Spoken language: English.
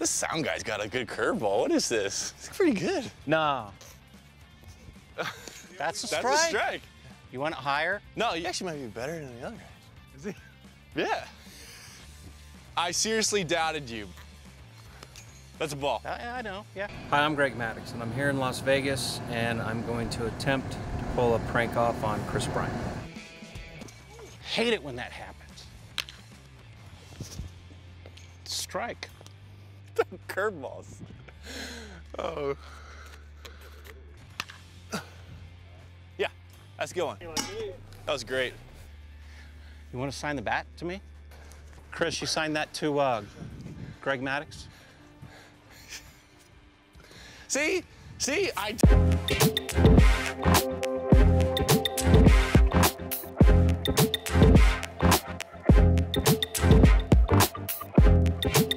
This sound guy's got a good curveball. What is this? It's pretty good. No. That's a strike. That's a strike. You want it higher? No, you actually might be better than the other guy. Is he? Yeah. I seriously doubted you. That's a ball. I know, yeah. Hi, I'm Greg Maddux, and I'm here in Las Vegas, and I'm going to attempt to pull a prank off on Kris Bryant. Hate it when that happens. Strike. The curveballs. Oh. Yeah, that's a good one. That was great. You want to sign the bat to me? Kris, you signed that to Greg Maddux? See? See? I